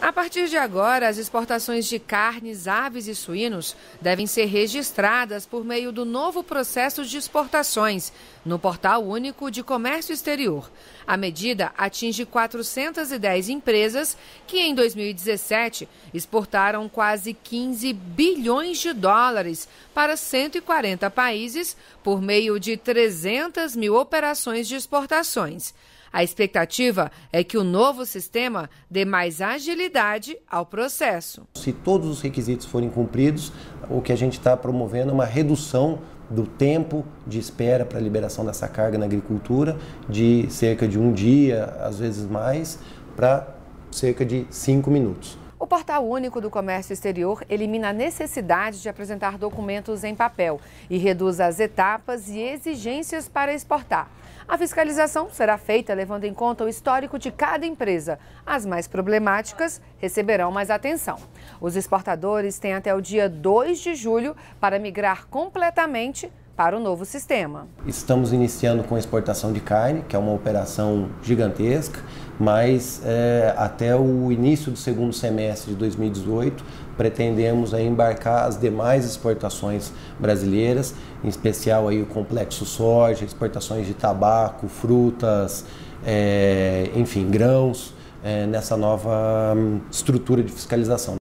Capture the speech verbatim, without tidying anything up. A partir de agora, as exportações de carnes, aves e suínos devem ser registradas por meio do novo processo de exportações, no Portal Único de Comércio Exterior. A medida atinge quatrocentas e dez empresas que, em dois mil e dezessete, exportaram quase quinze bilhões de dólares para cento e quarenta países por meio de trezentas mil operações de exportações. A expectativa é que o novo sistema dê mais agilidade ao processo. Se todos os requisitos forem cumpridos, o que a gente está promovendo é uma redução do tempo de espera para a liberação dessa carga na agricultura, de cerca de um dia, às vezes mais, para cerca de cinco minutos. O Portal Único do Comércio Exterior elimina a necessidade de apresentar documentos em papel e reduz as etapas e exigências para exportar. A fiscalização será feita levando em conta o histórico de cada empresa. As mais problemáticas receberão mais atenção. Os exportadores têm até o dia dois de julho para migrar completamente para o novo sistema. Estamos iniciando com a exportação de carne, que é uma operação gigantesca, mas é, até o início do segundo semestre de dois mil e dezoito, pretendemos aí embarcar as demais exportações brasileiras, em especial aí o complexo soja, exportações de tabaco, frutas, é, enfim, grãos, é, nessa nova hum, estrutura de fiscalização.